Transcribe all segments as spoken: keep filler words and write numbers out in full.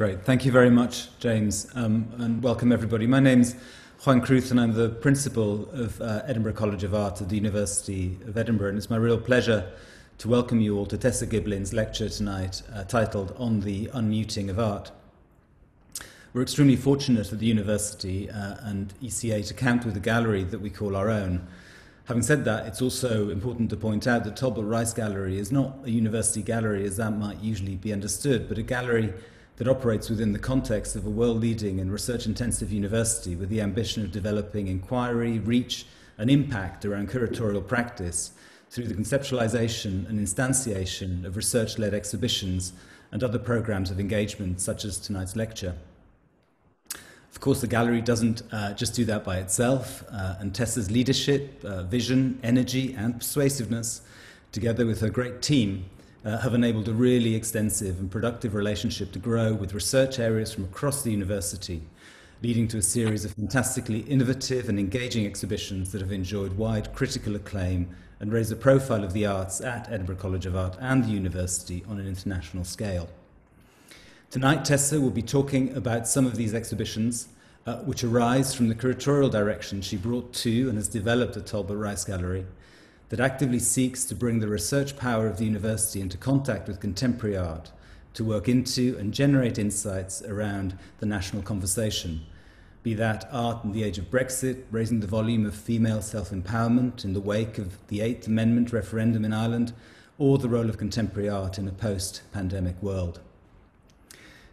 Great. Thank you very much, James, um, and welcome everybody. My name's Juan Cruz, and I'm the principal of uh, Edinburgh College of Art at the University of Edinburgh, and it's my real pleasure to welcome you all to Tessa Giblin's lecture tonight, uh, titled On the Unmuting of Art. We're extremely fortunate at the university uh, and E C A to count with a gallery that we call our own. Having said that, it's also important to point out that Talbot Rice Gallery is not a university gallery as that might usually be understood, but a gallery that operates within the context of a world-leading and research-intensive university with the ambition of developing inquiry, reach, and impact around curatorial practice through the conceptualization and instantiation of research-led exhibitions and other programs of engagement, such as tonight's lecture. Of course, the gallery doesn't uh, just do that by itself, uh, and Tessa's leadership, uh, vision, energy, and persuasiveness, together with her great team, uh, have enabled a really extensive and productive relationship to grow with research areas from across the university, leading to a series of fantastically innovative and engaging exhibitions that have enjoyed wide critical acclaim and raised the profile of the arts at Edinburgh College of Art and the university on an international scale. Tonight, Tessa will be talking about some of these exhibitions, uh, which arise from the curatorial direction she brought to and has developed at Talbot Rice Gallery, that actively seeks to bring the research power of the university into contact with contemporary art, to work into and generate insights around the national conversation, be that art in the age of Brexit, raising the volume of female self-empowerment in the wake of the Eighth Amendment referendum in Ireland, or the role of contemporary art in a post-pandemic world.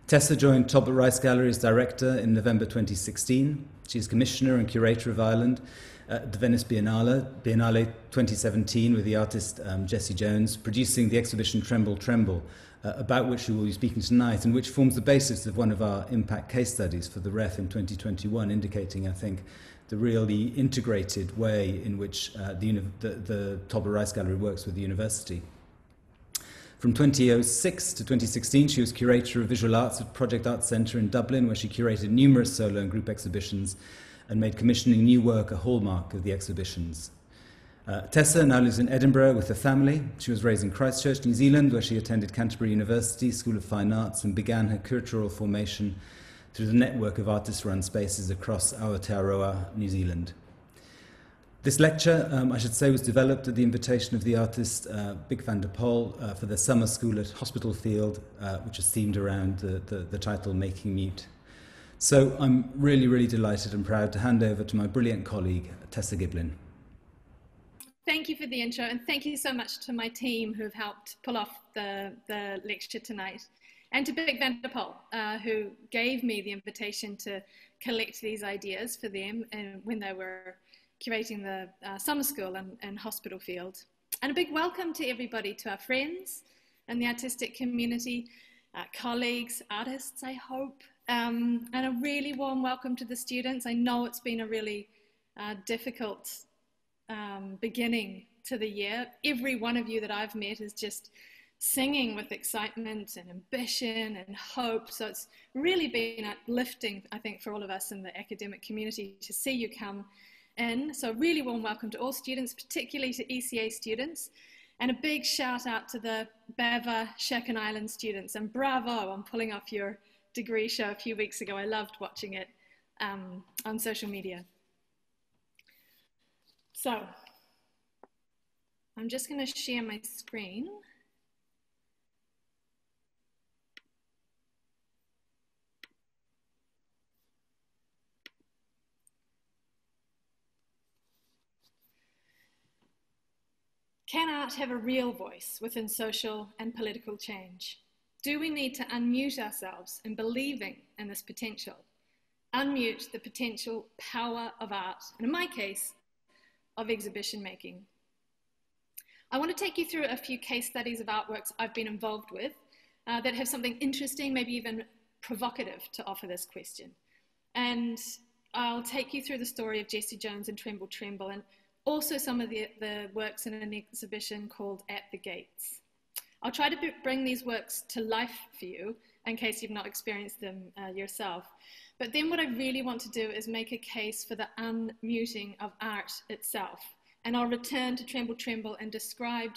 Tessa joined Talbot Rice Gallery as director in November twenty sixteen. She's commissioner and curator of Ireland at the Venice Biennale, Biennale twenty seventeen, with the artist um, Jesse Jones, producing the exhibition Tremble Tremble, uh, about which we will be speaking tonight, and which forms the basis of one of our impact case studies for the R E F in twenty twenty-one, indicating, I think, the really integrated way in which uh, the, the, the Talbot Rice Gallery works with the university. From two thousand six to twenty sixteen, she was curator of visual arts at Project Arts Centre in Dublin, where she curated numerous solo and group exhibitions and made commissioning new work a hallmark of the exhibitions. Uh, Tessa now lives in Edinburgh with her family. She was raised in Christchurch, New Zealand, where she attended Canterbury University School of Fine Arts and began her curatorial formation through the network of artist-run spaces across Aotearoa, New Zealand. This lecture, um, I should say, was developed at the invitation of the artist uh, Bik van der Pol uh, for their summer school at Hospitalfield, uh, which is themed around the, the, the title Making Mute. So I'm really, really delighted and proud to hand over to my brilliant colleague, Tessa Giblin. Thank you for the intro, and thank you so much to my team who have helped pull off the, the lecture tonight, and to Bik van der Pol, uh, who gave me the invitation to collect these ideas for them and when they were curating the uh, summer school and, and Hospitalfield. And a big welcome to everybody, to our friends and the artistic community, our colleagues, artists, I hope, um, and a really warm welcome to the students. I know it's been a really uh, difficult um, beginning to the year. Every one of you that I've met is just singing with excitement and ambition and hope. So it's really been uplifting, I think, for all of us in the academic community to see you come in. So a really warm welcome to all students, particularly to E C A students, and a big shout out to the Beva Shekin Island students, and bravo on pulling off your degree show a few weeks ago. I loved watching it um, on social media. So I'm just going to share my screen. Can art have a real voice within social and political change? Do we need to unmute ourselves in believing in this potential? Unmute the potential power of art, and in my case, of exhibition making. I want to take you through a few case studies of artworks I've been involved with uh, that have something interesting, maybe even provocative, to offer this question. And I'll take you through the story of Jesse Jones and Tremble Tremble, and also some of the, the works in an exhibition called At the Gates. I'll try to bring these works to life for you in case you've not experienced them uh, yourself. But then what I really want to do is make a case for the unmuting of art itself. And I'll return to Tremble Tremble and describe,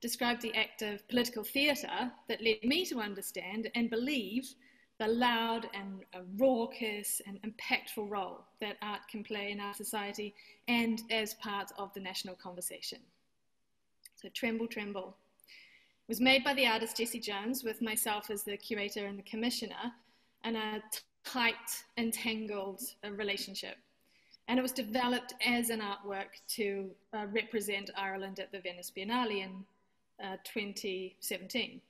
describe the act of political theatre that led me to understand and believe the loud and uh, raucous and impactful role that art can play in our society and as part of the national conversation. So Tremble Tremble was made by the artist Jesse Jones with myself as the curator and the commissioner, and a tight, entangled uh, relationship. And it was developed as an artwork to uh, represent Ireland at the Venice Biennale in uh, twenty seventeen.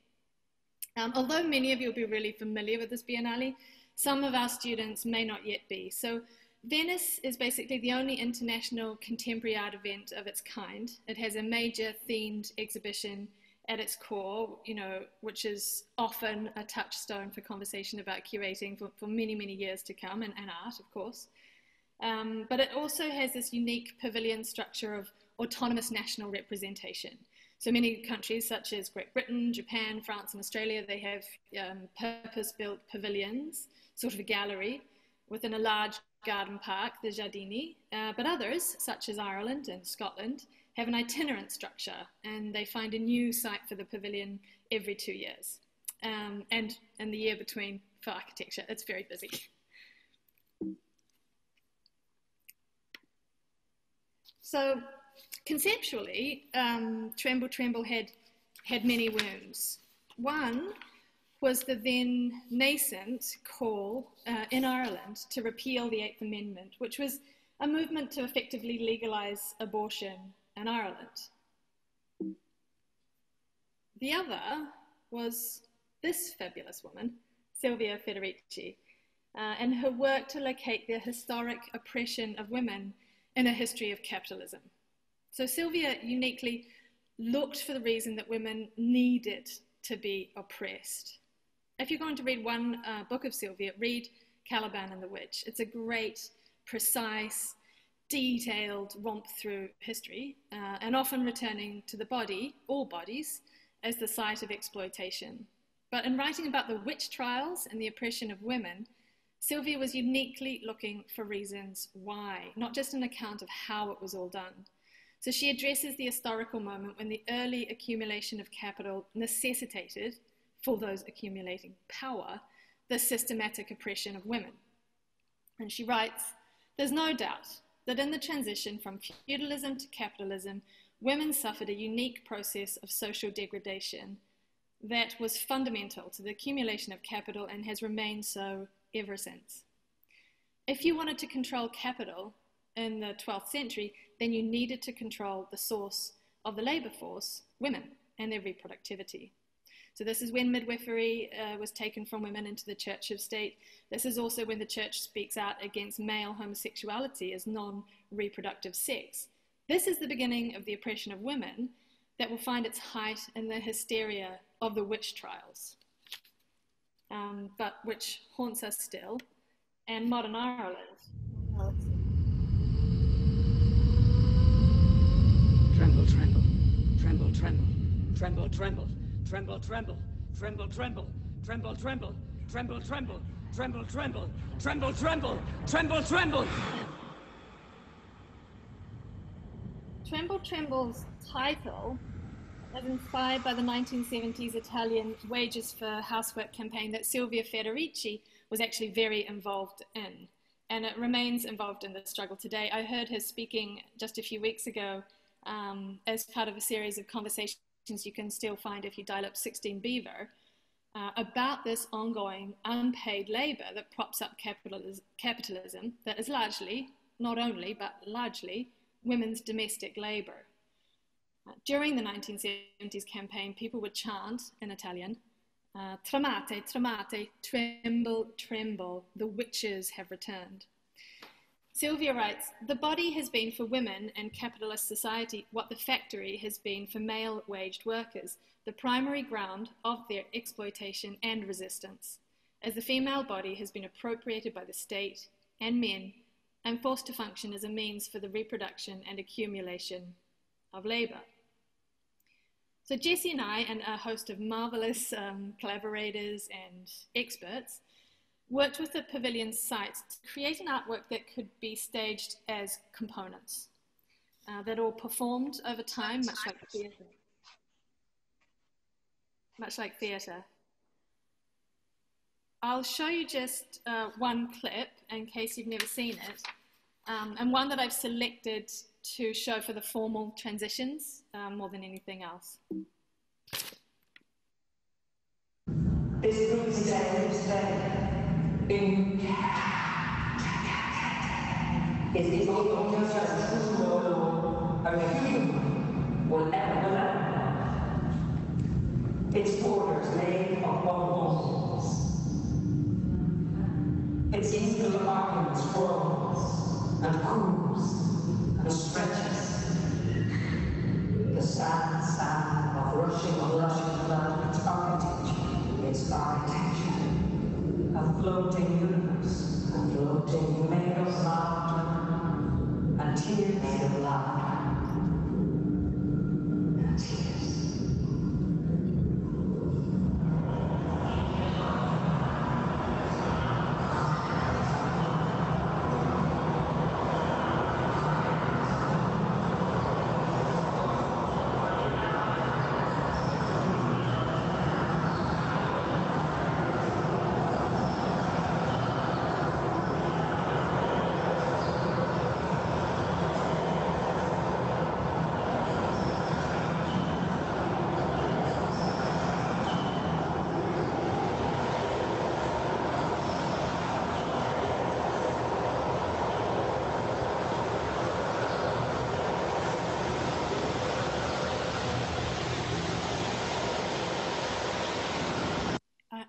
Um, although many of you will be really familiar with this Biennale, some of our students may not yet be. So Venice is basically the only international contemporary art event of its kind. It has a major themed exhibition at its core, you know, which is often a touchstone for conversation about curating for, for many, many years to come, and, and art, of course. Um, but it also has this unique pavilion structure of autonomous national representation. So many countries such as Great Britain, Japan, France and Australia, they have um, purpose-built pavilions, sort of a gallery, within a large garden park, the Giardini. Uh, but others, such as Ireland and Scotland, have an itinerant structure, and they find a new site for the pavilion every two years. Um, and, and the year between for architecture, it's very busy. So conceptually, um, Tremble Tremble had, had many wounds. One was the then nascent call uh, in Ireland to repeal the Eighth Amendment, which was a movement to effectively legalise abortion in Ireland. The other was this fabulous woman, Silvia Federici, uh, and her work to locate the historic oppression of women in a history of capitalism. So Silvia uniquely looked for the reason that women needed to be oppressed. If you're going to read one uh, book of Silvia, read Caliban and the Witch. It's a great, precise, detailed romp through history, uh, and often returning to the body, all bodies, as the site of exploitation. But in writing about the witch trials and the oppression of women, Silvia was uniquely looking for reasons why, not just an account of how it was all done. So she addresses the historical moment when the early accumulation of capital necessitated, for those accumulating power, the systematic oppression of women. And she writes, "There's no doubt that in the transition from feudalism to capitalism, women suffered a unique process of social degradation that was fundamental to the accumulation of capital and has remained so ever since. If you wanted to control capital in the twelfth century, then you needed to control the source of the labour force, women, and their reproductivity." So this is when midwifery uh, was taken from women into the church of state. This is also when the church speaks out against male homosexuality as non-reproductive sex. This is the beginning of the oppression of women that will find its height in the hysteria of the witch trials, um, but which haunts us still, and modern Ireland. Well, tremble, tremble, tremble, tremble, tremble, tremble, tremble, tremble, tremble, tremble, tremble, tremble, tremble, tremble, tremble, tremble, tremble, tremble, tremble, tremble. Tremble Tremble's title was inspired by the nineteen seventies Italian Wages for Housework campaign that Silvia Federici was actually very involved in, and it remains involved in the struggle today. I heard her speaking just a few weeks ago Um, as part of a series of conversations you can still find if you dial up sixteen Beaver, uh, about this ongoing unpaid labour that props up capitalism, capitalism that is largely, not only, but largely, women's domestic labour. Uh, during the nineteen seventies campaign, people would chant in Italian, uh, Tremate, tremate, tremble, tremble, the witches have returned. Silvia writes, "The body has been for women and capitalist society what the factory has been for male waged workers, the primary ground of their exploitation and resistance. As the female body has been appropriated by the state and men and forced to function as a means for the reproduction and accumulation of labour." So Jesse and I and a host of marvellous um, collaborators and experts worked with the pavilion site to create an artwork that could be staged as components uh, that all performed over time, much like theatre. Much like theatre. I'll show you just uh, one clip in case you've never seen it, um, and one that I've selected to show for the formal transitions um, more than anything else. Its borders made of bones. Its eagle arguments whirls and cools and stretches. The sad sound of rushing and rushing blood, its architecture, its architecture, a floating universe, and floating made of laughter, and tears made of laughter.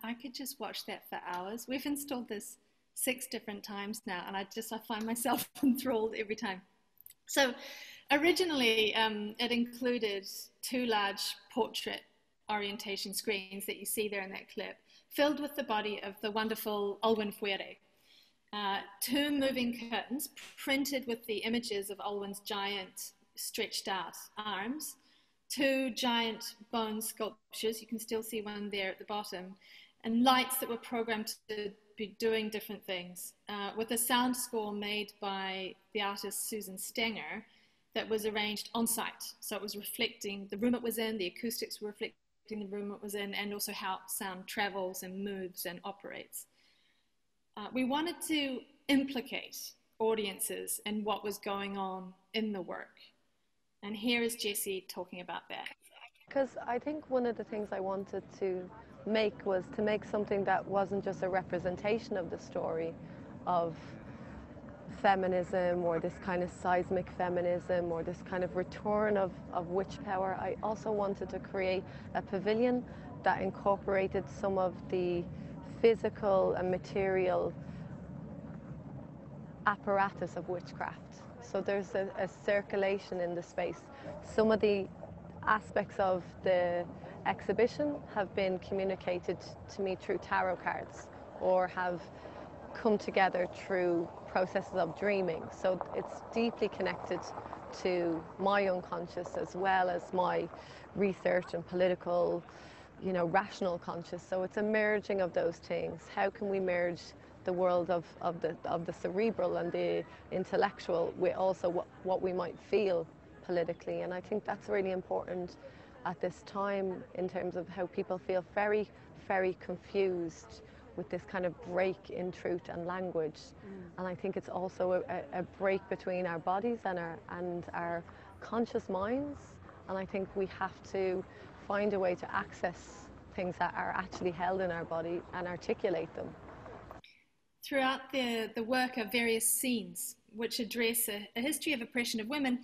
I could just watch that for hours. We've installed this six different times now, and I just I find myself enthralled every time. So originally um, it included two large portrait orientation screens that you see there in that clip, filled with the body of the wonderful Olwen Fouéré. Uh, two moving curtains printed with the images of Olwen's giant stretched out arms, two giant bone sculptures, you can still see one there at the bottom, and lights that were programmed to be doing different things, uh, with a sound score made by the artist Susan Stenger that was arranged on site. So it was reflecting the room it was in, the acoustics were reflecting the room it was in, and also how sound travels and moves and operates. Uh, we wanted to implicate audiences in what was going on in the work. And here is Jesse talking about that. Because I think one of the things I wanted to make was to make something that wasn't just a representation of the story of feminism or this kind of seismic feminism or this kind of return of, of witch power. I also wanted to create a pavilion that incorporated some of the physical and material apparatus of witchcraft. So there's a, a circulation in the space. Some of the aspects of the exhibition have been communicated to me through tarot cards or have come together through processes of dreaming. So it's deeply connected to my unconscious as well as my research and political, you know, rational conscious. So it's a merging of those things. How can we merge the world of, of, the, of the cerebral and the intellectual with also what, what we might feel politically? And I think that's really important at this time in terms of how people feel very, very confused with this kind of break in truth and language. Mm. And I think it's also a, a break between our bodies and our, and our conscious minds. And I think we have to find a way to access things that are actually held in our body and articulate them. Throughout the, the work are various scenes which address a, a history of oppression of women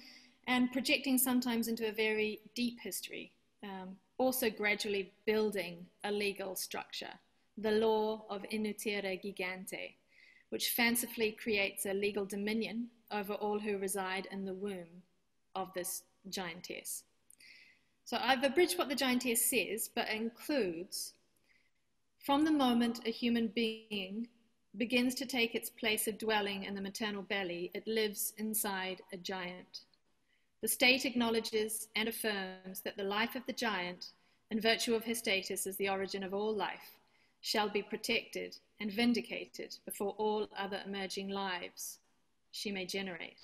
and projecting sometimes into a very deep history, um, also gradually building a legal structure, the law of Inuttera Gigante, which fancifully creates a legal dominion over all who reside in the womb of this giantess. So I've abridged what the giantess says, but includes, from the moment a human being begins to take its place of dwelling in the maternal belly, it lives inside a giant. The state acknowledges and affirms that the life of the giant, in virtue of his status as the origin of all life, shall be protected and vindicated before all other emerging lives she may generate.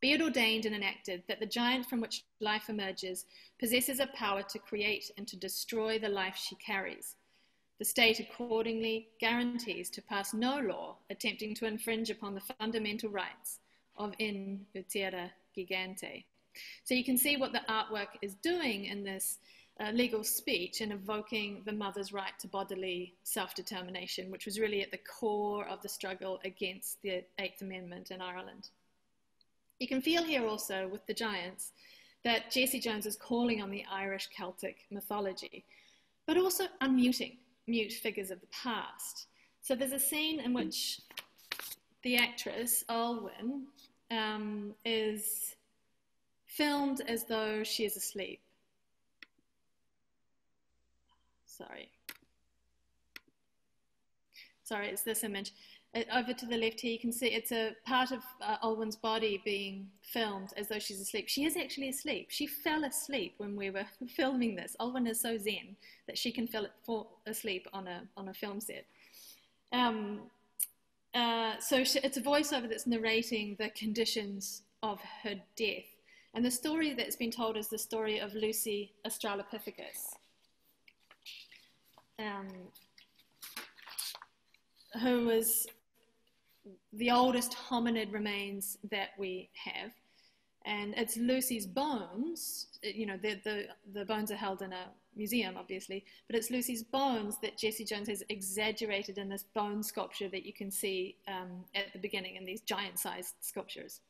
Be it ordained and enacted that the giant from which life emerges possesses a power to create and to destroy the life she carries, The state accordingly guarantees to pass no law attempting to infringe upon the fundamental rights of in utera gigante. So you can see what the artwork is doing in this uh, legal speech and evoking the mother's right to bodily self-determination, which was really at the core of the struggle against the Eighth Amendment in Ireland. You can feel here also with the giants that Jesse Jones is calling on the Irish Celtic mythology, but also unmuting mute figures of the past. So there's a scene in which the actress, Olwen, um, is filmed as though she is asleep. Sorry. Sorry, it's this image. It, over to the left here, you can see it's a part of uh, Olwen's body being filmed as though she's asleep. She is actually asleep. She fell asleep when we were filming this. Olwen is so zen that she can fell, fall asleep on a, on a film set. Um, uh, so she, it's a voiceover that's narrating the conditions of her death. And the story that's been told is the story of Lucy Australopithecus, um, who was the oldest hominid remains that we have. And it's Lucy's bones, you know, the, the, the bones are held in a museum, obviously, but it's Lucy's bones that Jesse Jones has exaggerated in this bone sculpture that you can see um, at the beginning in these giant-sized sculptures.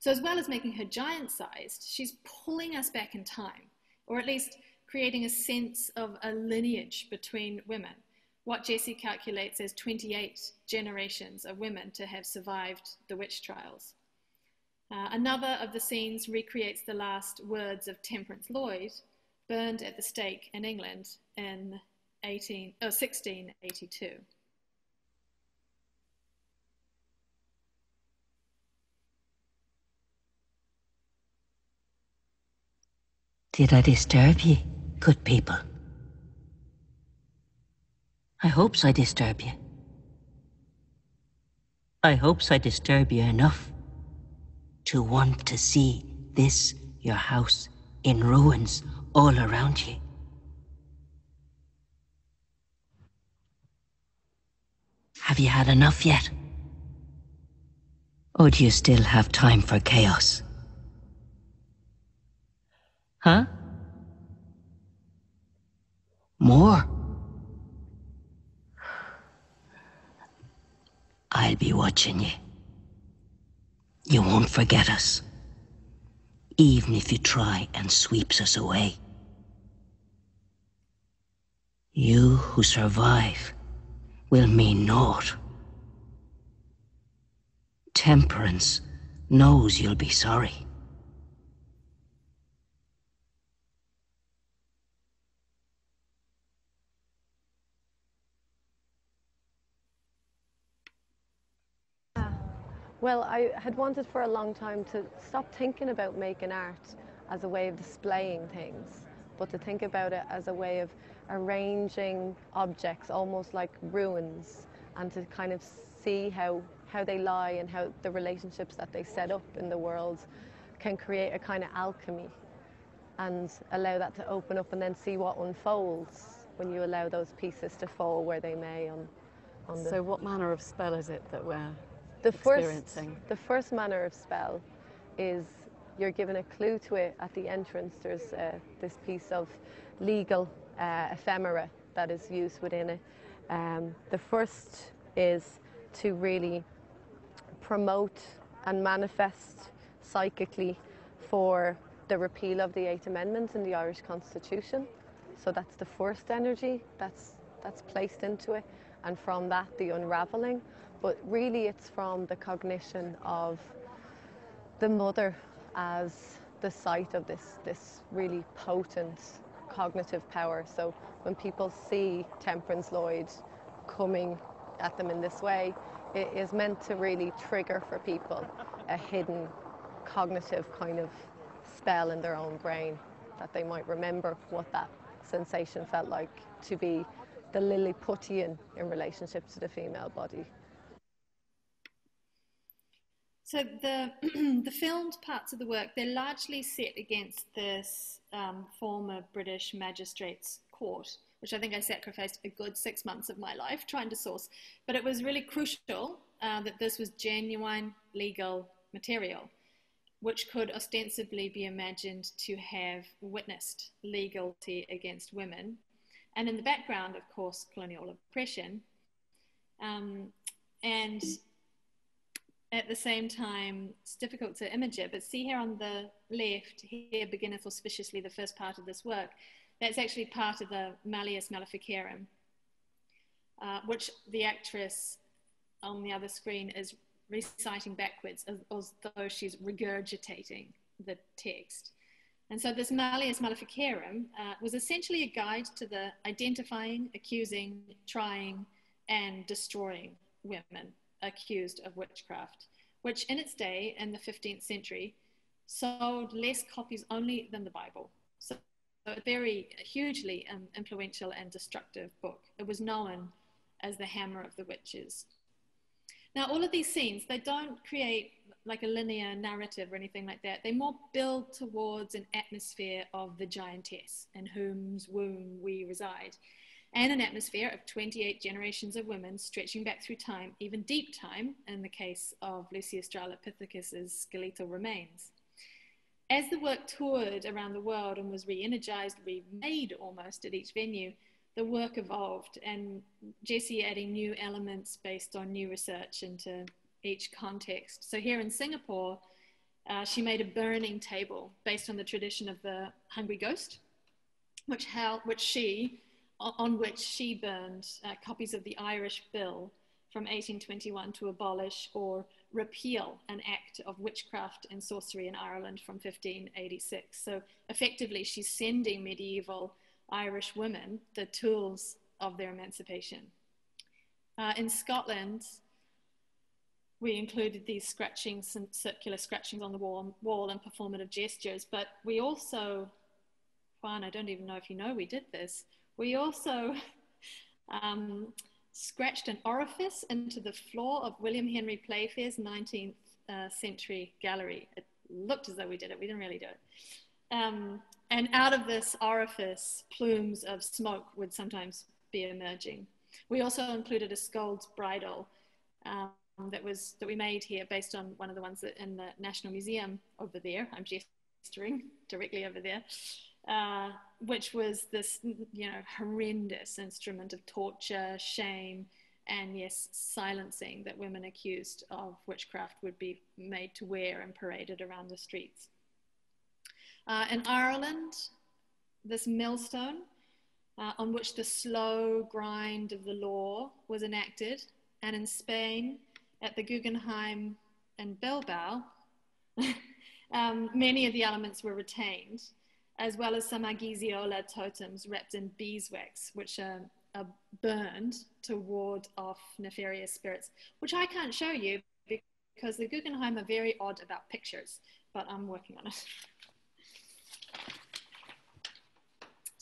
So as well as making her giant-sized, she's pulling us back in time, or at least creating a sense of a lineage between women. What Jesse calculates as twenty-eight generations of women to have survived the witch trials. Uh, another of the scenes recreates the last words of Temperance Lloyd, burned at the stake in England in sixteen eighty-two. Did I disturb ye, good people? I hopes I disturb you. I hopes I disturb you enough to want to see this, your house, in ruins all around you. Have you had enough yet? Or do you still have time for chaos? Huh? More? I'll be watching you. You won't forget us, even if you try and sweeps us away. You who survive will mean naught. Temperance knows you'll be sorry. Well, I had wanted for a long time to stop thinking about making art as a way of displaying things, but to think about it as a way of arranging objects, almost like ruins, and to kind of see how, how they lie and how the relationships that they set up in the world can create a kind of alchemy and allow that to open up and then see what unfolds when you allow those pieces to fall where they may. On, on the... So what manner of spell is it that we're... The first, the first manner of spell is you're given a clue to it at the entrance. There's uh, this piece of legal uh, ephemera that is used within it. Um, the first is to really promote and manifest psychically for the repeal of the Eighth Amendment in the Irish Constitution. So that's the first energy that's, that's placed into it, and from that the unravelling. But really it's from the cognition of the mother as the site of this, this really potent cognitive power. So when people see Temperance Lloyd coming at them in this way, it is meant to really trigger for people a hidden cognitive kind of spell in their own brain, that they might remember what that sensation felt like to be the Lilliputian in relationship to the female body. So the, the filmed parts of the work, they're largely set against this um, former British magistrate's court, which I think I sacrificed a good six months of my life trying to source. But it was really crucial uh, that this was genuine legal material, which could ostensibly be imagined to have witnessed legality against women. And in the background, of course, colonial oppression. Um, and at the same time, it's difficult to image it, but see here on the left, here beginneth auspiciously the first part of this work. That's actually part of the Malleus Maleficarum, uh, which the actress on the other screen is reciting backwards as, as though she's regurgitating the text. And so this Malleus Maleficarum uh, was essentially a guide to the identifying, accusing, trying, and destroying women accused of witchcraft, which in its day, in the fifteenth century, sold less copies only than the Bible. So a very hugely um, influential and destructive book. It was known as the Hammer of the Witches. Now, all of these scenes, they don't create like a linear narrative or anything like that. They more build towards an atmosphere of the giantess in whose womb we reside, and an atmosphere of twenty-eight generations of women stretching back through time, even deep time, in the case of Lucy Australopithecus's skeletal remains. As the work toured around the world and was re-energized, remade almost at each venue, the work evolved, and Jesse adding new elements based on new research into each context. So here in Singapore, uh, she made a burning table based on the tradition of the hungry ghost, which, how, which she, on which she burned uh, copies of the Irish Bill from eighteen twenty-one to abolish or repeal an act of witchcraft and sorcery in Ireland from fifteen eighty-six. So effectively, she's sending medieval Irish women the tools of their emancipation. Uh, in Scotland, we included these scratchings and circular scratchings on the wall, wall and performative gestures, but we also, Juan, I don't even know if you know we did this, we also um, scratched an orifice into the floor of William Henry Playfair's nineteenth uh, century gallery. It looked as though we did it, we didn't really do it. Um, And out of this orifice, plumes of smoke would sometimes be emerging. We also included a scold's bridle um, that was that we made here based on one of the ones that in the National Museum over there. I'm gesturing directly over there, uh, which was this you know horrendous instrument of torture, shame, and yes, silencing that women accused of witchcraft would be made to wear and paraded around the streets. Uh, in Ireland, this millstone uh, on which the slow grind of the law was enacted, and in Spain, at the Guggenheim in Bilbao, um, many of the elements were retained, as well as some Argiziola totems wrapped in beeswax, which are, are burned to ward off nefarious spirits, which I can't show you because the Guggenheim are very odd about pictures, but I'm working on it.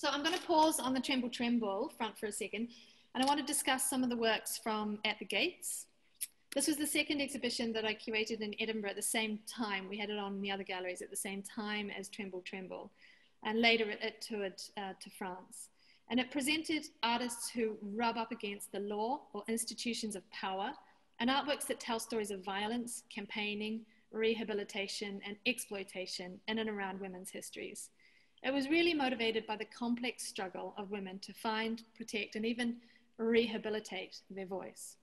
So I'm going to pause on the Tremble Tremble front for a second, and I want to discuss some of the works from At the Gates. This was the second exhibition that I curated in Edinburgh at the same time. We had it on the other galleries at the same time as Tremble Tremble, and later it, it toured uh, to France. And it presented artists who rub up against the law or institutions of power, and artworks that tell stories of violence, campaigning, rehabilitation, and exploitation in and around women's histories. It was really motivated by the complex struggle of women to find, protect, and even rehabilitate their voice.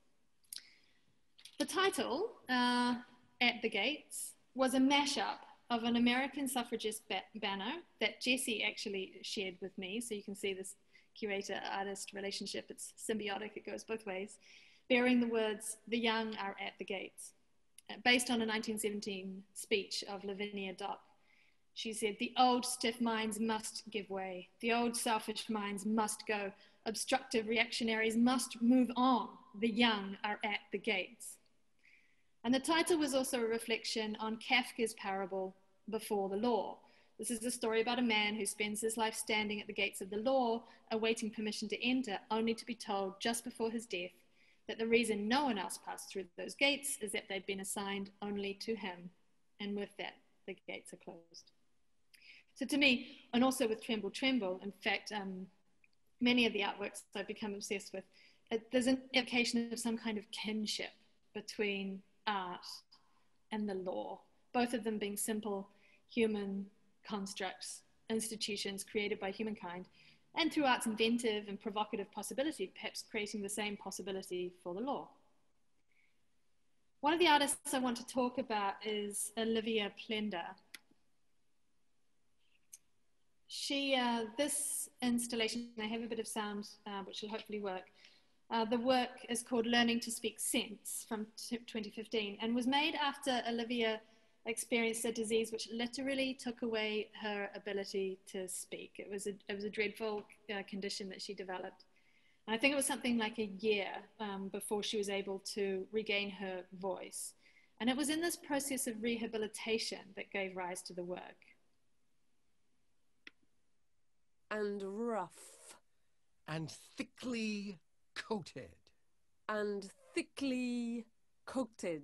The title, uh, At the Gates, was a mashup of an American suffragist ba banner that Jesse actually shared with me. So you can see this curator-artist relationship. It's symbiotic, it goes both ways, bearing the words, "The young are at the gates," based on a nineteen seventeen speech of Lavinia Dock. She said, "The old stiff minds must give way. The old selfish minds must go. Obstructive reactionaries must move on. The young are at the gates." And the title was also a reflection on Kafka's parable, Before the Law. This is a story about a man who spends his life standing at the gates of the law, awaiting permission to enter, only to be told just before his death that the reason no one else passed through those gates is that they'd been assigned only to him. And with that, the gates are closed. So to me, and also with Tremble Tremble, in fact, um, many of the artworks I've become obsessed with, it, there's an implication of some kind of kinship between art and the law, both of them being simple human constructs, institutions created by humankind, and through art's inventive and provocative possibility, perhaps creating the same possibility for the law. One of the artists I want to talk about is Olivia Plender. She, uh, this installation, I have a bit of sound, uh, which will hopefully work. Uh, the work is called Learning to Speak Sense from twenty fifteen and was made after Olivia experienced a disease which literally took away her ability to speak. It was a, it was a dreadful uh, condition that she developed. And I think it was something like a year um, before she was able to regain her voice. And it was in this process of rehabilitation that gave rise to the work. And rough. And thickly coated. And thickly coated.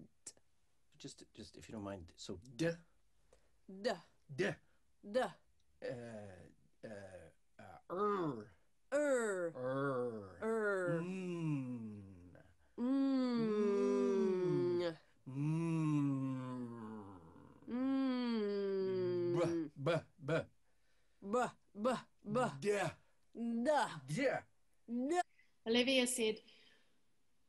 Just, just if you don't mind, so duh. Duh. Duh. Duh. Uh, uh, uh, er. Er. Er. Er. Mmm. Mmm. Mmm. Mmm. Buh, buh, buh. Buh, buh, yeah. Duh. Yeah. Duh. Olivia said,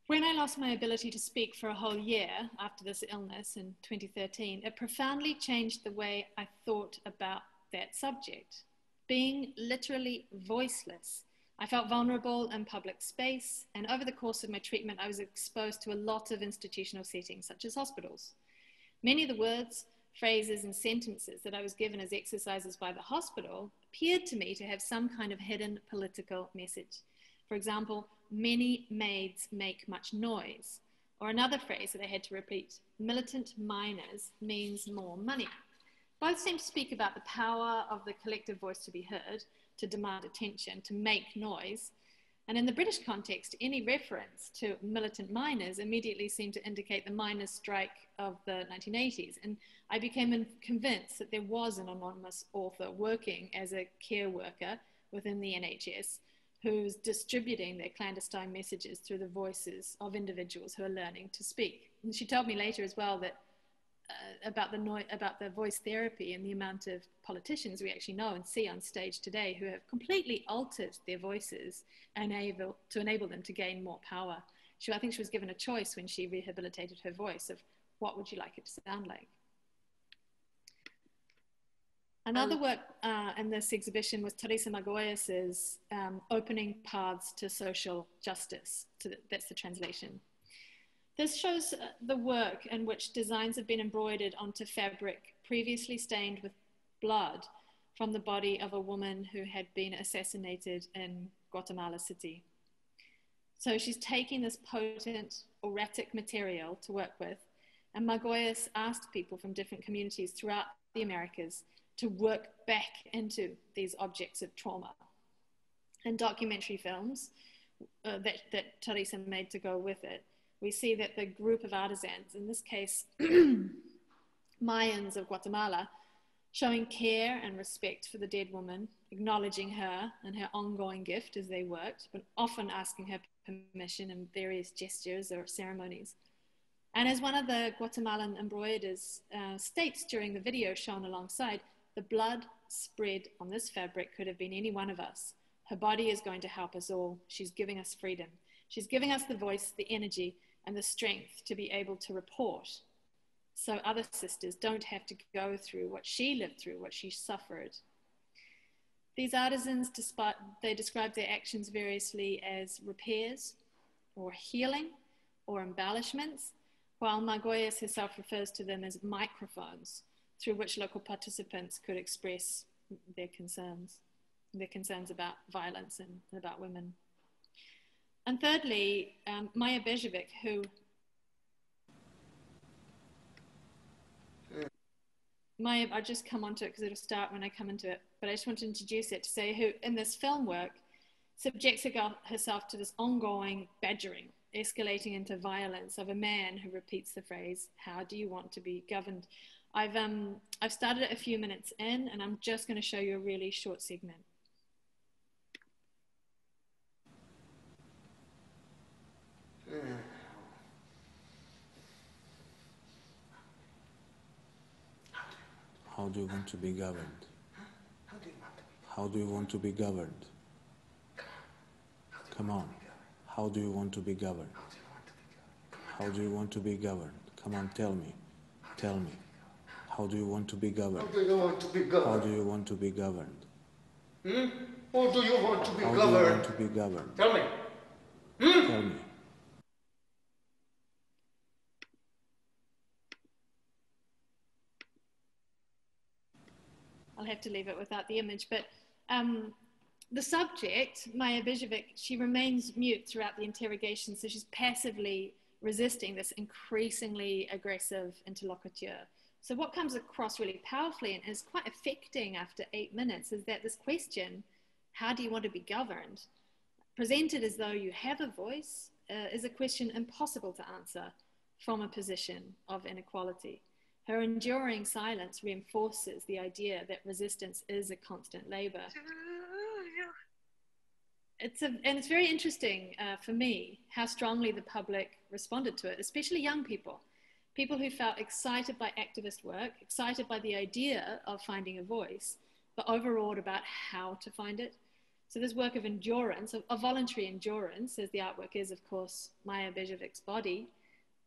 when I lost my ability to speak for a whole year after this illness in twenty thirteen, it profoundly changed the way I thought about that subject. Being literally voiceless, I felt vulnerable in public space, and over the course of my treatment, I was exposed to a lot of institutional settings, such as hospitals. Many of the words, phrases and sentences that I was given as exercises by the hospital appeared to me to have some kind of hidden political message. For example, many maids make much noise. Or another phrase that I had to repeat, militant miners means more money. Both seem to speak about the power of the collective voice to be heard, to demand attention, to make noise. And in the British context, any reference to militant miners immediately seemed to indicate the miners' strike of the nineteen eighties. And I became convinced that there was an anonymous author working as a care worker within the N H S who's distributing their clandestine messages through the voices of individuals who are learning to speak. And she told me later as well that uh, about, the no about the voice therapy and the amount of politicians we actually know and see on stage today who have completely altered their voices and able to enable them to gain more power. She, I think she was given a choice when she rehabilitated her voice of what would you like it to sound like. Another work uh, in this exhibition was Teresa Margolles' um, Opening Paths to Social Justice. So that's the translation. This shows the work in which designs have been embroidered onto fabric previously stained with blood from the body of a woman who had been assassinated in Guatemala City. So she's taking this potent, erratic material to work with, and Margolles asked people from different communities throughout the Americas to work back into these objects of trauma. In documentary films uh, that, that Teresa made to go with it, we see that the group of artisans, in this case, Mayans of Guatemala, showing care and respect for the dead woman, acknowledging her and her ongoing gift as they worked, but often asking her permission in various gestures or ceremonies. And as one of the Guatemalan embroiderers uh, states during the video shown alongside, the blood spread on this fabric could have been any one of us. Her body is going to help us all. She's giving us freedom. She's giving us the voice, the energy, and the strength to be able to report so other sisters don't have to go through what she lived through, what she suffered. These artisans, despite, they describe their actions variously as repairs or healing or embellishments, while Margolles herself refers to them as microphones, through which local participants could express their concerns, their concerns about violence and about women. And thirdly, um, Maja Bajević, who... Maja, I'll just come onto it because it'll start when I come into it, but I just want to introduce it to say who, in this film work, subjects herself to this ongoing badgering, escalating into violence of a man who repeats the phrase, how do you want to be governed? I've, um, I've started it a few minutes in, and I'm just going to show you a really short segment. How do you want to be governed? How do you want to be governed? Come on. How do you want to be governed? How do you want to be governed? Come on, tell me. Tell me. How do you want to be governed? How do you want to be governed? How do you want to be governed? Hmm? How do you want to be governed? How do you want to be governed? Tell me. Hmm? Tell me. I'll have to leave it without the image, but um, the subject, Maja Bajević, she remains mute throughout the interrogation, so she's passively resisting this increasingly aggressive interlocuteur. So what comes across really powerfully and is quite affecting after eight minutes is that this question, how do you want to be governed, presented as though you have a voice, uh, is a question impossible to answer from a position of inequality. Her enduring silence reinforces the idea that resistance is a constant labor. It's a, and it's very interesting uh, for me how strongly the public responded to it, especially young people, people who felt excited by activist work, excited by the idea of finding a voice, but overawed about how to find it. So this work of endurance, of, of voluntary endurance, as the artwork is, of course, Maja Bajevic's body,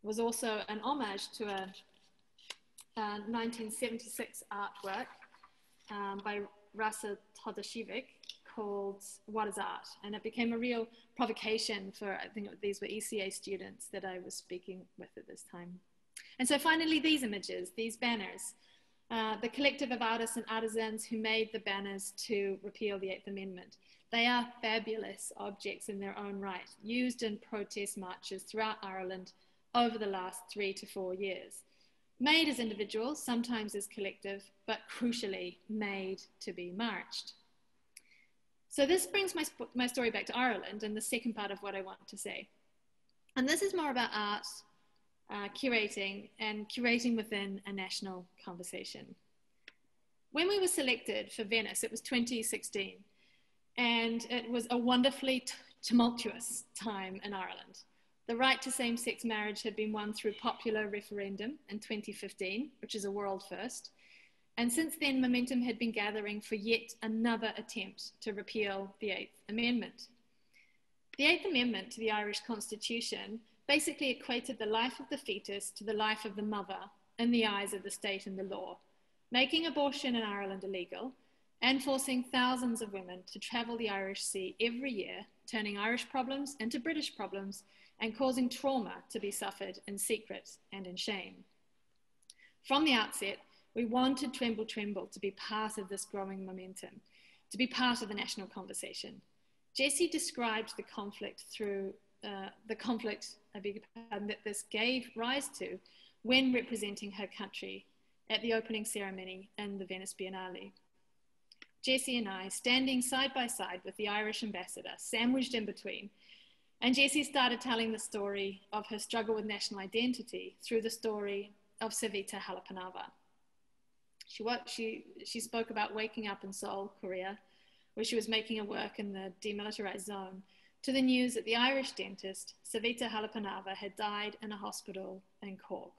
was also an homage to a Uh, nineteen seventy-six artwork um, by Rasa Todashevic called What is Art? And it became a real provocation for, I think these were E C A students that I was speaking with at this time. And so finally, these images, these banners, uh, the collective of artists and artisans who made the banners to repeal the Eighth Amendment. They are fabulous objects in their own right, used in protest marches throughout Ireland over the last three to four years. Made as individuals, sometimes as collective, but crucially made to be marched. So this brings my, my story back to Ireland and the second part of what I want to say. And this is more about art, uh, curating and curating within a national conversation. When we were selected for Venice, it was twenty sixteen, and it was a wonderfully tumultuous time in Ireland. The right to same-sex marriage had been won through popular referendum in twenty fifteen, which is a world first. And since then, momentum had been gathering for yet another attempt to repeal the Eighth Amendment. The Eighth Amendment to the Irish Constitution basically equated the life of the fetus to the life of the mother in the eyes of the state and the law, making abortion in Ireland illegal and forcing thousands of women to travel the Irish Sea every year, turning Irish problems into British problems and causing trauma to be suffered in secret and in shame. From the outset, we wanted Tremble Tremble to be part of this growing momentum, to be part of the national conversation. Jesse described the conflict through uh, the conflict I beg your pardon, that this gave rise to when representing her country at the opening ceremony in the Venice Biennale. Jesse and I, standing side by side with the Irish ambassador, sandwiched in between, and Jesse started telling the story of her struggle with national identity through the story of Savita Halappanavar. She, worked, she, she spoke about waking up in Seoul, Korea, where she was making a work in the demilitarized zone, to the news that the Irish dentist, Savita Halappanavar, had died in a hospital in Cork.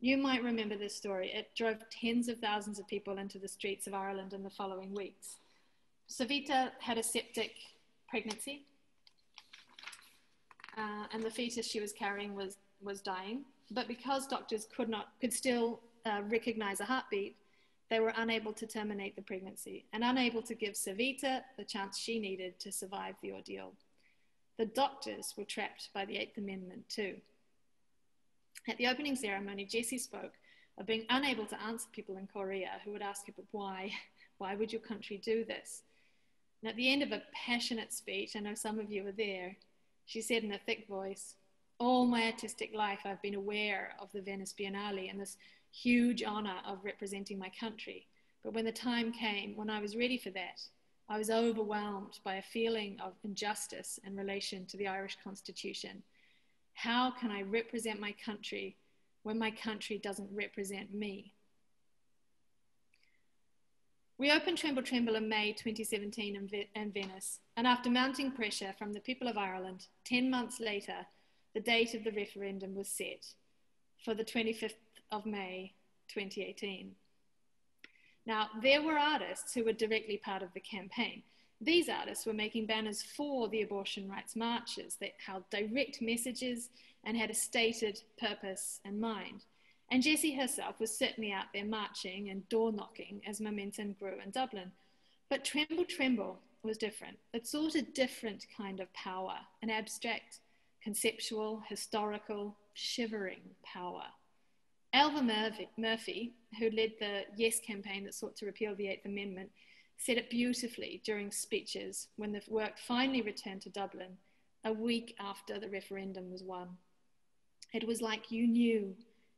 You might remember this story. It drove tens of thousands of people into the streets of Ireland in the following weeks. Savita had a septic pregnancy, Uh, and the fetus she was carrying was, was dying. But because doctors could not, could still uh, recognize a heartbeat, they were unable to terminate the pregnancy and unable to give Savita the chance she needed to survive the ordeal. The doctors were trapped by the Eighth Amendment too. At the opening ceremony, Jesse spoke of being unable to answer people in Korea who would ask her, but why? Why would your country do this? And at the end of a passionate speech, I know some of you were there, she said in a thick voice, all my artistic life, I've been aware of the Venice Biennale and this huge honor of representing my country. But when the time came, when I was ready for that, I was overwhelmed by a feeling of injustice in relation to the Irish Constitution. How can I represent my country when my country doesn't represent me? We opened Tremble Tremble in May twenty seventeen in, Ve in Venice, and after mounting pressure from the people of Ireland, ten months later, the date of the referendum was set for the twenty-fifth of May, twenty eighteen. Now, there were artists who were directly part of the campaign. These artists were making banners for the abortion rights marches that held direct messages and had a stated purpose in mind. And Jessie herself was certainly out there marching and door knocking as momentum grew in Dublin. But Tremble Tremble was different. It sought a different kind of power, an abstract, conceptual, historical, shivering power. Ailbhe Murphy, who led the Yes campaign that sought to repeal the Eighth Amendment, said it beautifully during speeches when the work finally returned to Dublin a week after the referendum was won. It was like you knew,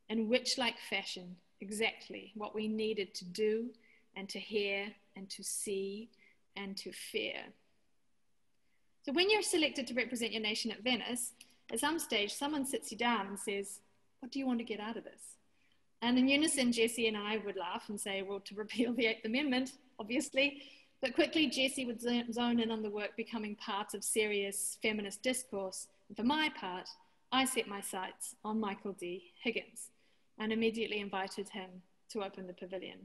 in witch-like fashion, exactly what we needed to do and to hear and to see and to fear. So when you're selected to represent your nation at Venice, at some stage someone sits you down and says, what do you want to get out of this? And in unison, Jessie and I would laugh and say, well, to repeal the Eighth Amendment, obviously. But quickly, Jessie would zone in on the work becoming part of serious feminist discourse. And for my part, I set my sights on Michael D. Higgins and immediately invited him to open the pavilion.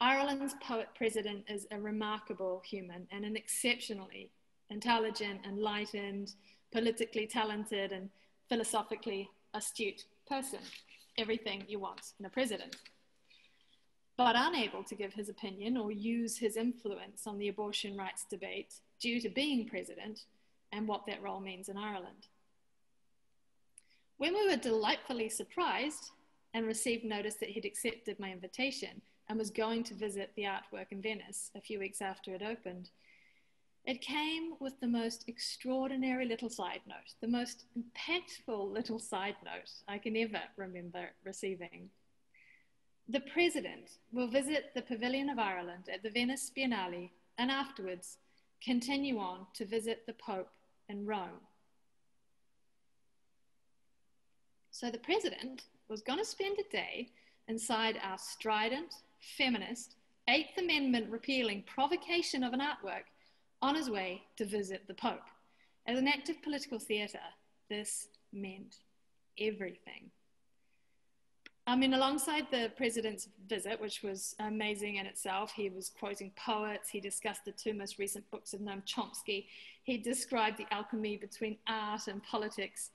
Ireland's poet-president is a remarkable human and an exceptionally intelligent, enlightened, politically talented, and philosophically astute person. Everything you want in a president, but unable to give his opinion or use his influence on the abortion rights debate due to being president and what that role means in Ireland. When we were delightfully surprised and received notice that he'd accepted my invitation and was going to visit the artwork in Venice a few weeks after it opened, it came with the most extraordinary little side note, the most impactful little side note I can ever remember receiving. The president will visit the Pavilion of Ireland at the Venice Biennale and afterwards continue on to visit the Pope in Rome. So the president was going to spend a day inside our strident, feminist, Eighth Amendment repealing provocation of an artwork on his way to visit the Pope. As an act of political theatre, this meant everything. I mean, alongside the president's visit, which was amazing in itself, he was quoting poets, he discussed the two most recent books of Noam Chomsky, he described the alchemy between art and politics.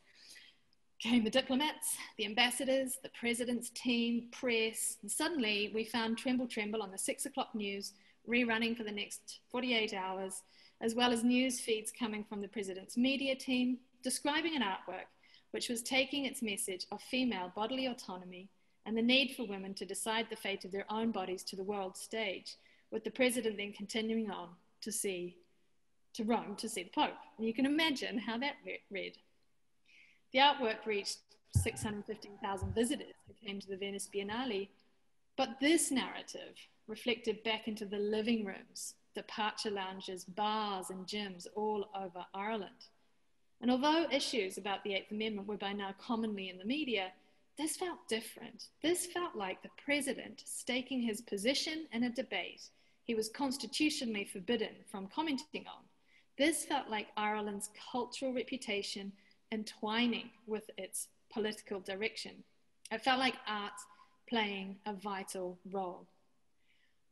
Came the diplomats, the ambassadors, the president's team, press, and suddenly we found Tremble Tremble on the six o'clock news, rerunning for the next forty-eight hours, as well as news feeds coming from the president's media team, describing an artwork which was taking its message of female bodily autonomy and the need for women to decide the fate of their own bodies to the world stage, with the president then continuing on to see, to Rome to see the Pope. And you can imagine how that read. The artwork reached six hundred fifteen thousand visitors who came to the Venice Biennale, but this narrative reflected back into the living rooms, departure lounges, bars and gyms all over Ireland. And although issues about the Eighth Amendment were by now commonly in the media, this felt different. This felt like the president staking his position in a debate he was constitutionally forbidden from commenting on. This felt like Ireland's cultural reputation entwining with its political direction. It felt like art playing a vital role.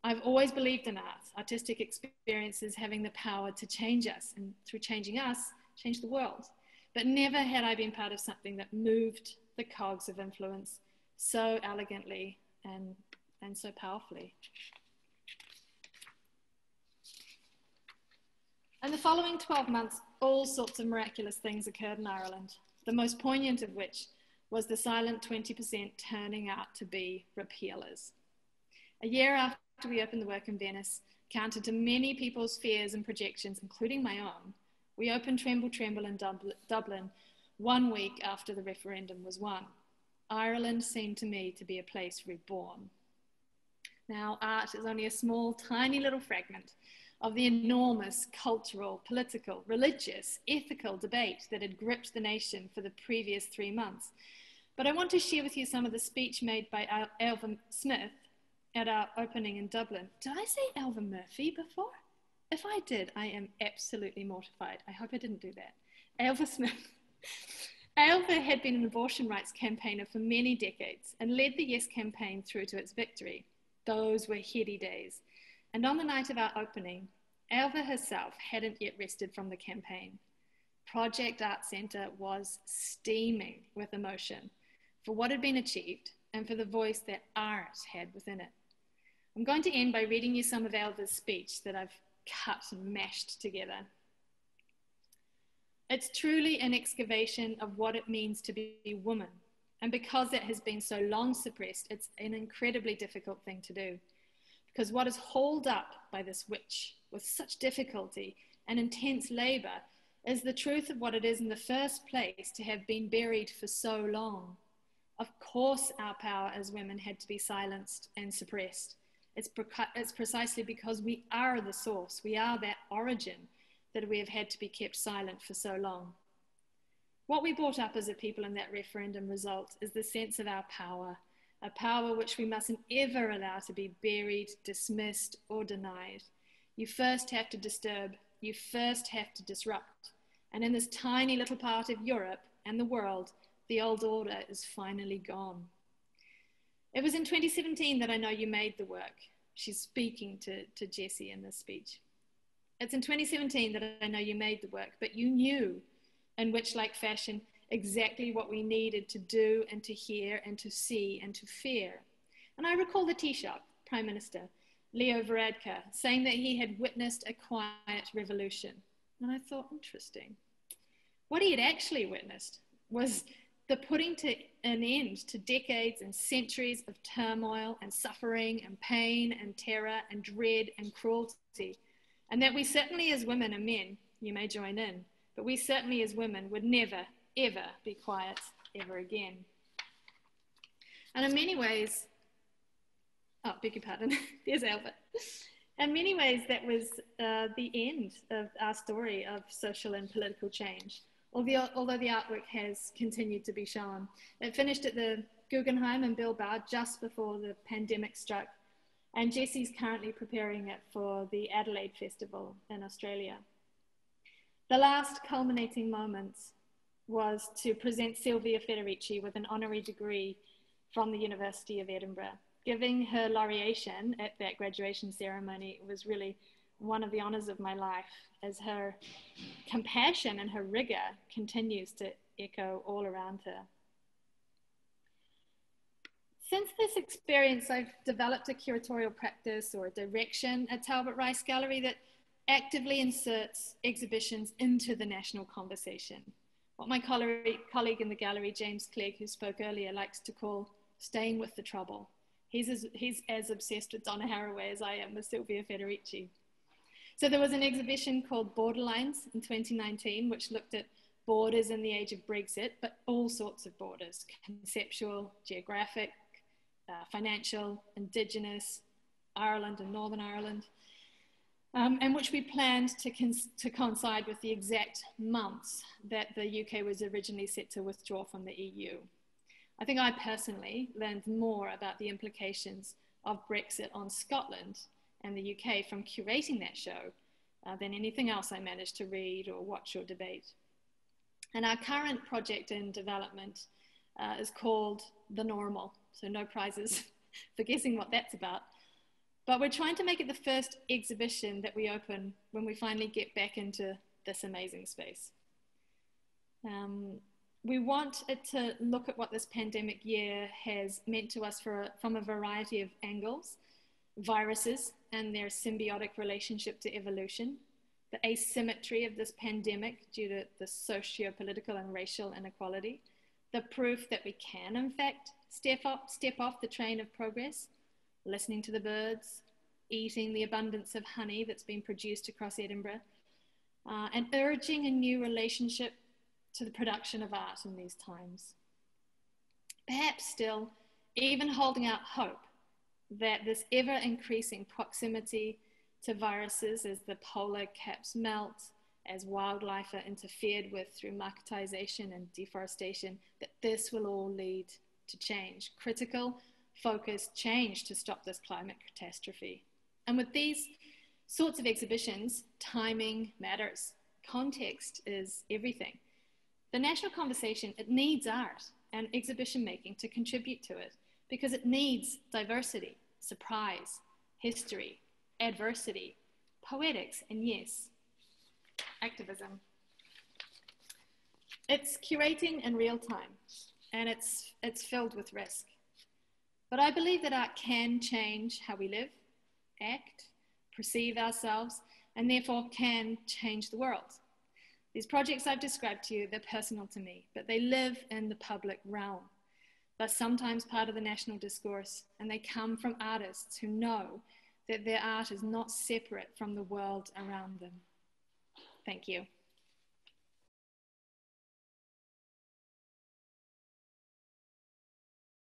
I've always believed in art, artistic experiences having the power to change us, and through changing us, change the world. But never had I been part of something that moved the cogs of influence so elegantly and, and so powerfully. In the following twelve months, all sorts of miraculous things occurred in Ireland, the most poignant of which was the silent twenty percent turning out to be repealers. A year after we opened the work in Venice, counter to many people's fears and projections, including my own, we opened Tremble Tremble in Dublin one week after the referendum was won. Ireland seemed to me to be a place reborn. Now, art is only a small, tiny little fragment of the enormous cultural, political, religious, ethical debate that had gripped the nation for the previous three months. But I want to share with you some of the speech made by Ailbhe Smith at our opening in Dublin. Did I say Ailbhe Murphy before? If I did, I am absolutely mortified. I hope I didn't do that. Ailbhe Smith. Ailbhe had been an abortion rights campaigner for many decades and led the Yes campaign through to its victory. Those were heady days. And on the night of our opening, Ailbhe herself hadn't yet rested from the campaign. Project Arts Centre was steaming with emotion for what had been achieved and for the voice that art had within it. I'm going to end by reading you some of Ailbhe's speech that I've cut and mashed together. It's truly an excavation of what it means to be woman. And because it has been so long suppressed, it's an incredibly difficult thing to do. Because what is hauled up by this witch with such difficulty and intense labor is the truth of what it is in the first place to have been buried for so long. Of course, our power as women had to be silenced and suppressed. It's, pre it's precisely because we are the source, we are that origin, that we have had to be kept silent for so long. What we brought up as a people in that referendum result is the sense of our power, a power which we mustn't ever allow to be buried, dismissed, or denied. You first have to disturb, you first have to disrupt. And in this tiny little part of Europe and the world, the old order is finally gone. It was in twenty seventeen that I Know You Made the Work. She's speaking to, to Jesse in this speech. It's in twenty seventeen that I Know You Made the Work, but you knew, in witch-like fashion, exactly what we needed to do and to hear and to see and to fear. And I recall the Taoiseach, Prime Minister, Leo Varadkar, saying that he had witnessed a quiet revolution. And I thought, interesting. What he had actually witnessed was the putting to an end to decades and centuries of turmoil and suffering and pain and terror and dread and cruelty. And that we certainly as women and men, you may join in, but we certainly as women would never, ever be quiet ever again. And in many ways, oh, beg your pardon, there's Ailbhe. In many ways, that was uh, the end of our story of social and political change, although, although the artwork has continued to be shown. It finished at the Guggenheim in Bilbao just before the pandemic struck, and Jesse's currently preparing it for the Adelaide Festival in Australia. The last culminating moment was to present Silvia Federici with an honorary degree from the University of Edinburgh. Giving her laureation at that graduation ceremony was really one of the honors of my life, as her compassion and her rigor continues to echo all around her. Since this experience, I've developed a curatorial practice or a direction at Talbot Rice Gallery that actively inserts exhibitions into the national conversation. What my colleague in the gallery, James Clegg, who spoke earlier, likes to call staying with the trouble. He's as, he's as obsessed with Donna Haraway as I am with Silvia Federici. So there was an exhibition called Borderlines in twenty nineteen, which looked at borders in the age of Brexit, but all sorts of borders, conceptual, geographic, uh, financial, Indigenous, Ireland and Northern Ireland. Um, and which we planned to, cons to coincide with the exact months that the U K was originally set to withdraw from the E U. I think I personally learned more about the implications of Brexit on Scotland and the U K from curating that show uh, than anything else I managed to read or watch or debate. And our current project in development uh, is called The Normal, so no prizes for guessing what that's about. But we're trying to make it the first exhibition that we open when we finally get back into this amazing space. Um, we want it to look at what this pandemic year has meant to us for a, from a variety of angles: viruses and their symbiotic relationship to evolution, the asymmetry of this pandemic due to the socio-political and racial inequality, the proof that we can, in fact, step up, step off the train of progress, listening to the birds, eating the abundance of honey that's been produced across Edinburgh, uh, and urging a new relationship to the production of art in these times. Perhaps still, even holding out hope that this ever-increasing proximity to viruses as the polar caps melt, as wildlife are interfered with through marketisation and deforestation, that this will all lead to change. Critical, focused change to stop this climate catastrophe. And with these sorts of exhibitions, timing matters. Context is everything. The national conversation, it needs art and exhibition making to contribute to it, because it needs diversity, surprise, history, adversity, poetics, and yes, activism. It's curating in real time, and it's, it's filled with risk. But I believe that art can change how we live, act, perceive ourselves, and therefore can change the world. These projects I've described to you, they're personal to me, but they live in the public realm. They're sometimes part of the national discourse, and they come from artists who know that their art is not separate from the world around them. Thank you.